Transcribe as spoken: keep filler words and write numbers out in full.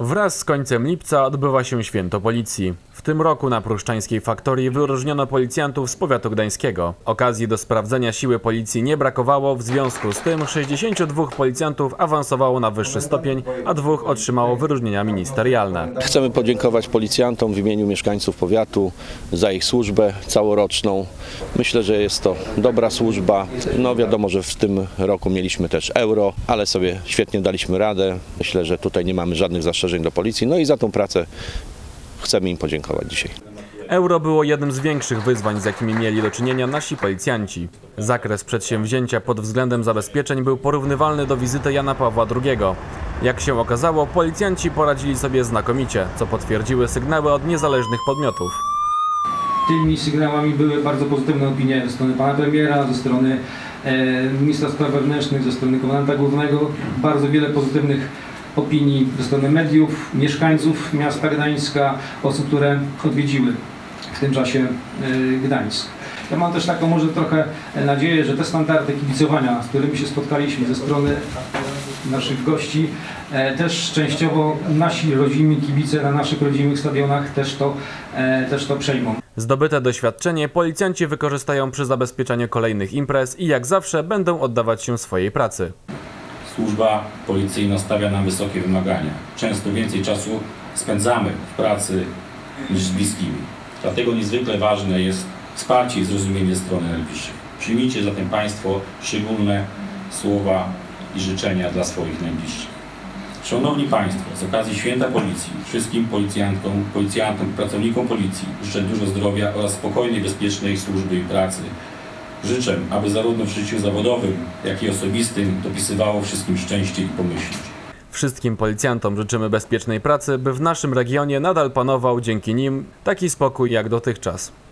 Wraz z końcem lipca odbywa się Święto Policji. W tym roku na pruszczańskiej Faktorii wyróżniono policjantów z powiatu gdańskiego. Okazji do sprawdzenia siły policji nie brakowało, w związku z tym sześćdziesięciu dwóch policjantów awansowało na wyższy stopień, a dwóch otrzymało wyróżnienia ministerialne. Chcemy podziękować policjantom w imieniu mieszkańców powiatu za ich służbę całoroczną. Myślę, że jest to dobra służba. No wiadomo, że w tym roku mieliśmy też euro, ale sobie świetnie daliśmy radę. Myślę, że tutaj nie mamy żadnych zastrzeżeń do policji, no i za tą pracę chcemy im podziękować dzisiaj. Euro było jednym z większych wyzwań, z jakimi mieli do czynienia nasi policjanci. Zakres przedsięwzięcia pod względem zabezpieczeń był porównywalny do wizyty Jana Pawła drugiego. Jak się okazało, policjanci poradzili sobie znakomicie, co potwierdziły sygnały od niezależnych podmiotów. Tymi sygnałami były bardzo pozytywne opinie ze strony pana premiera, ze strony e, ministra spraw wewnętrznych, ze strony komendanta głównego. Bardzo wiele pozytywnych opinii ze strony mediów, mieszkańców miasta Gdańska, osób, które odwiedziły w tym czasie Gdańsk. Ja mam też taką może trochę nadzieję, że te standardy kibicowania, z którymi się spotkaliśmy ze strony naszych gości, też częściowo nasi rodzimi kibice na naszych rodzimych stadionach też to, też to przejmą. Zdobyte doświadczenie policjanci wykorzystają przy zabezpieczaniu kolejnych imprez i jak zawsze będą oddawać się swojej pracy. Służba policyjna stawia nam wysokie wymagania. Często więcej czasu spędzamy w pracy niż z bliskimi. Dlatego niezwykle ważne jest wsparcie i zrozumienie strony najbliższych. Przyjmijcie zatem Państwo szczególne słowa i życzenia dla swoich najbliższych. Szanowni Państwo, z okazji Święta Policji wszystkim policjantom, policjantom, pracownikom Policji życzę dużo zdrowia oraz spokojnej, bezpiecznej służby i pracy. Życzę, aby zarówno w życiu zawodowym, jak i osobistym dopisywało wszystkim szczęście i pomyślność. Wszystkim policjantom życzymy bezpiecznej pracy, by w naszym regionie nadal panował dzięki nim taki spokój jak dotychczas.